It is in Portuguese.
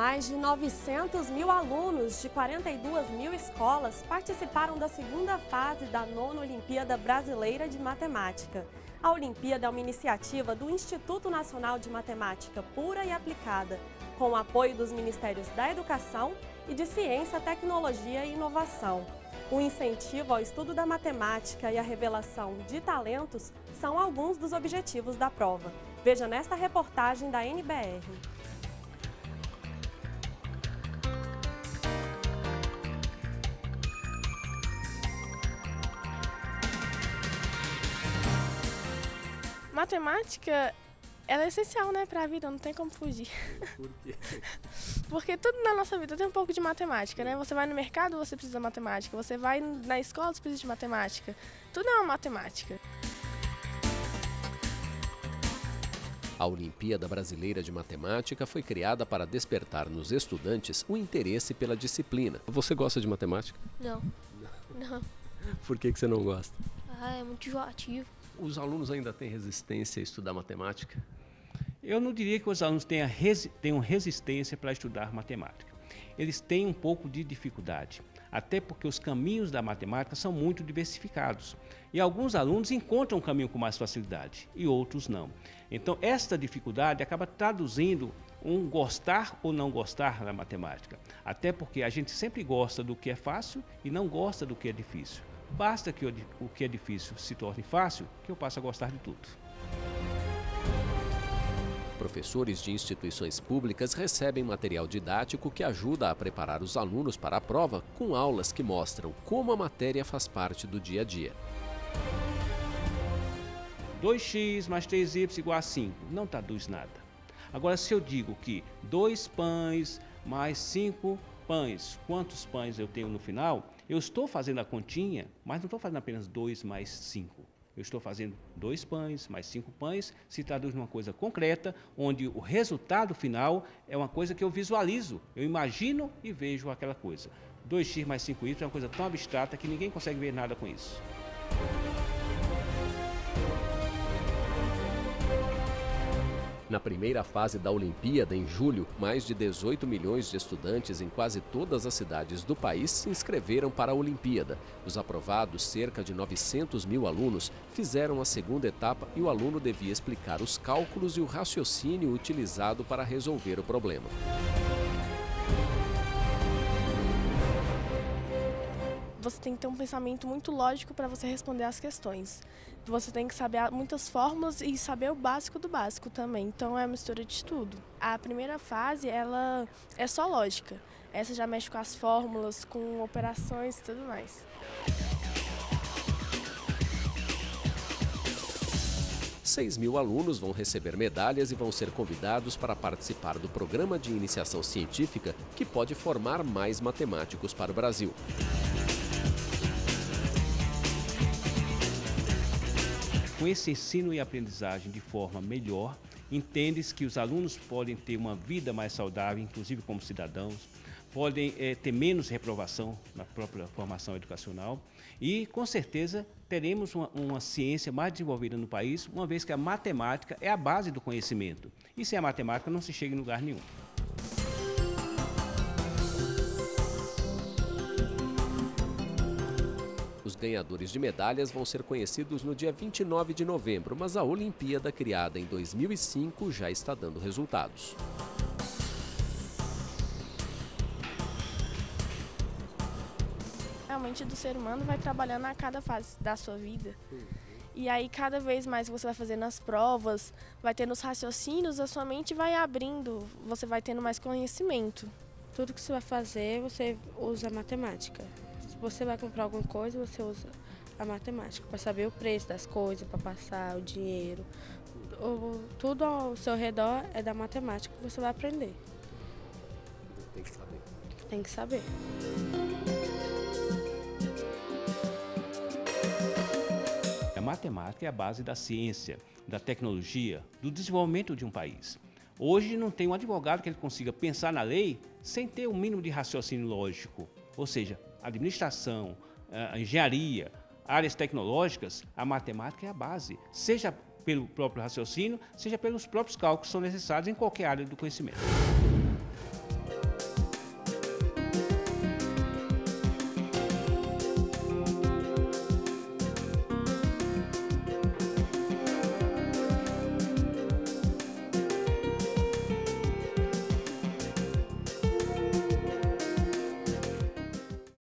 Mais de 900.000 alunos de 42.000 escolas participaram da segunda fase da 9ª Olimpíada Brasileira de Matemática. A Olimpíada é uma iniciativa do Instituto Nacional de Matemática Pura e Aplicada, com o apoio dos Ministérios da Educação e de Ciência, Tecnologia e Inovação. O incentivo ao estudo da matemática e a revelação de talentos são alguns dos objetivos da prova. Veja nesta reportagem da NBR. Matemática, ela é essencial, né, para a vida, não tem como fugir. Por quê? Porque tudo na nossa vida tem um pouco de matemática, né? Você vai no mercado, você precisa de matemática. Você vai na escola, você precisa de matemática. Tudo é uma matemática. A Olimpíada Brasileira de Matemática foi criada para despertar nos estudantes o interesse pela disciplina. Você gosta de matemática? Não. Não. Por que você não gosta? Ah, é muito enjoativo. Os alunos ainda têm resistência a estudar matemática? Eu não diria que os alunos tenham resistência para estudar matemática. Eles têm um pouco de dificuldade, até porque os caminhos da matemática são muito diversificados. E alguns alunos encontram um caminho com mais facilidade e outros não. Então, esta dificuldade acaba traduzindo um gostar ou não gostar da matemática. Até porque a gente sempre gosta do que é fácil e não gosta do que é difícil. Basta que o que é difícil se torne fácil, que eu passo a gostar de tudo. Professores de instituições públicas recebem material didático que ajuda a preparar os alunos para a prova, com aulas que mostram como a matéria faz parte do dia a dia. 2x mais 3y igual a 5, não traduz nada. Agora, se eu digo que 2 pães mais 5 pães, quantos pães eu tenho no final? Eu estou fazendo a continha, mas não estou fazendo apenas 2 mais 5. Eu estou fazendo 2 pães mais 5 pães, se traduz numa coisa concreta, onde o resultado final é uma coisa que eu visualizo, eu imagino e vejo aquela coisa. 2x mais 5y é uma coisa tão abstrata que ninguém consegue ver nada com isso. Na primeira fase da Olimpíada, em julho, mais de 18 milhões de estudantes em quase todas as cidades do país se inscreveram para a Olimpíada. Os aprovados, cerca de 900.000 alunos, fizeram a segunda etapa e o aluno devia explicar os cálculos e o raciocínio utilizado para resolver o problema. Você tem que ter um pensamento muito lógico para você responder as questões. Você tem que saber muitas fórmulas e saber o básico do básico também. Então é uma mistura de tudo. A primeira fase, ela é só lógica. Essa já mexe com as fórmulas, com operações e tudo mais. Seis mil alunos vão receber medalhas e vão ser convidados para participar do programa de iniciação científica que pode formar mais matemáticos para o Brasil. Com esse ensino e aprendizagem de forma melhor, entende-se que os alunos podem ter uma vida mais saudável, inclusive como cidadãos, podem ter menos reprovação na própria formação educacional e, com certeza, teremos uma ciência mais desenvolvida no país, uma vez que a matemática é a base do conhecimento. E sem a matemática não se chega em lugar nenhum. Os ganhadores de medalhas vão ser conhecidos no dia 29 de novembro, mas a Olimpíada, criada em 2005, já está dando resultados. A mente do ser humano vai trabalhando a cada fase da sua vida. E aí, cada vez mais você vai fazendo as provas, vai tendo os raciocínios, a sua mente vai abrindo, você vai tendo mais conhecimento. Tudo que você vai fazer, você usa matemática. Você vai comprar alguma coisa, você usa a matemática para saber o preço das coisas, para passar o dinheiro. Tudo ao seu redor é da matemática que você vai aprender. Tem que saber. Tem que saber. A matemática é a base da ciência, da tecnologia, do desenvolvimento de um país. Hoje não tem um advogado que ele consiga pensar na lei sem ter o mínimo de raciocínio lógico, ou seja, administração, engenharia, áreas tecnológicas, a matemática é a base, seja pelo próprio raciocínio, seja pelos próprios cálculos que são necessários em qualquer área do conhecimento.